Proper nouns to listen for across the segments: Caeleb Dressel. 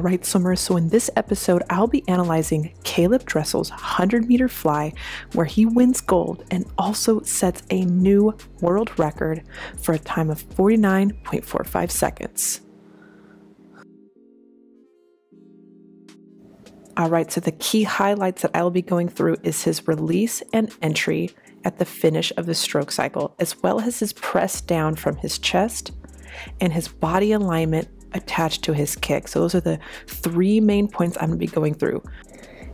Alright swimmers, so in this episode I'll be analyzing Caeleb Dressel's 100-meter fly where he wins gold and also sets a new world record for a time of 49.45 seconds. Alright, so the key highlights that I will be going through is his release and entry at the finish of the stroke cycle, as well as his press down from his chest and his body alignment attached to his kick. So those are the three main points I'm going to be going through.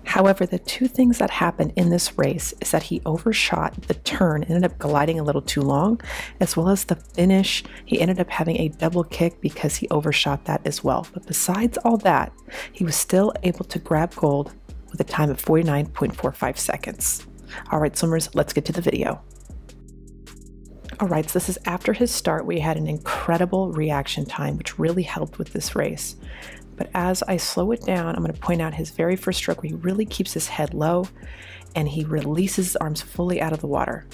However, the two things that happened in this race is that he overshot the turn, ended up gliding a little too long, as well as the finish. He ended up having a double kick because he overshot that as well. But besides all that, he was still able to grab gold with a time of 49.45 seconds. All right, swimmers, let's get to the video. All right, so this is after his start. We had an incredible reaction time, which really helped with this race. But as I slow it down, I'm going to point out his very first stroke where he really keeps his head low and he releases his arms fully out of the water.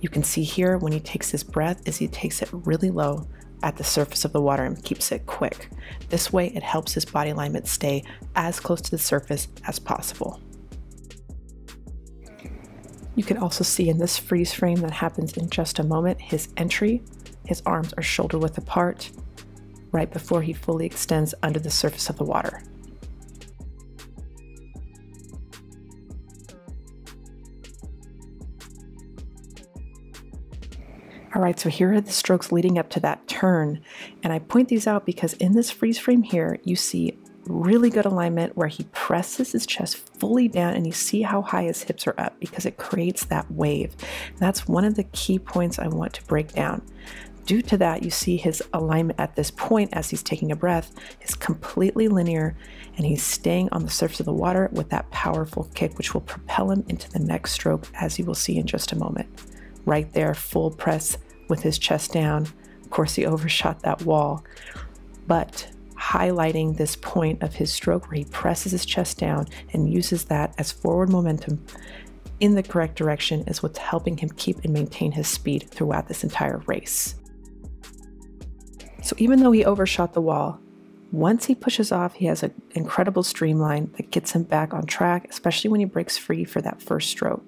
You can see here when he takes his breath is he takes it really low at the surface of the water and keeps it quick. This way, it helps his body alignment stay as close to the surface as possible. You can also see in this freeze frame that happens in just a moment, his entry, his arms are shoulder width apart right before he fully extends under the surface of the water. All right, so here are the strokes leading up to that turn. And I point these out because in this freeze frame here, you see really good alignment where he presses his chest fully down and you see how high his hips are up because it creates that wave. That's one of the key points I want to break down. Due to that, you see his alignment at this point as he's taking a breath is completely linear and he's staying on the surface of the water with that powerful kick, which will propel him into the next stroke, as you will see in just a moment. Right there, full press with his chest down. Of course, he overshot that wall, but highlighting this point of his stroke where he presses his chest down and uses that as forward momentum in the correct direction is what's helping him keep and maintain his speed throughout this entire race. So even though he overshot the wall, once he pushes off, he has an incredible streamline that gets him back on track, especially when he breaks free for that first stroke.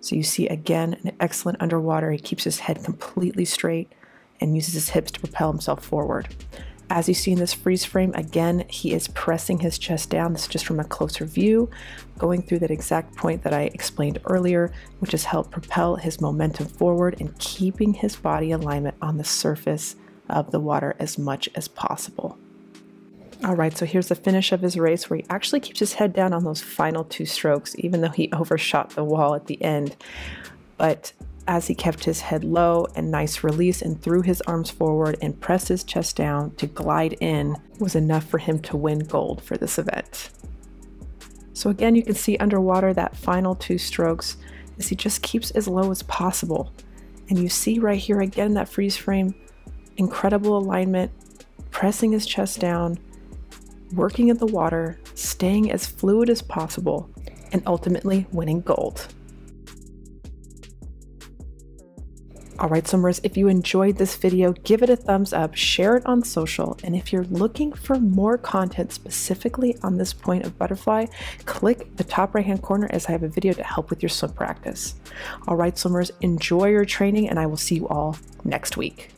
So you see again, an excellent underwater. He keeps his head completely straight and uses his hips to propel himself forward. As you see in this freeze frame, again, he is pressing his chest down. This is just from a closer view, going through that exact point that I explained earlier, which has helped propel his momentum forward and keeping his body alignment on the surface of the water as much as possible. All right, so here's the finish of his race where he actually keeps his head down on those final two strokes, even though he overshot the wall at the end. But as he kept his head low and nice release and threw his arms forward and pressed his chest down to glide in was enough for him to win gold for this event. So again, you can see underwater that final two strokes as he just keeps as low as possible. And you see right here again, that freeze frame, incredible alignment, pressing his chest down, working in the water, staying as fluid as possible, and ultimately winning gold. All right, swimmers, if you enjoyed this video, give it a thumbs up, share it on social, and if you're looking for more content specifically on this point of butterfly, click the top right-hand corner as I have a video to help with your swim practice. All right, swimmers, enjoy your training, and I will see you all next week.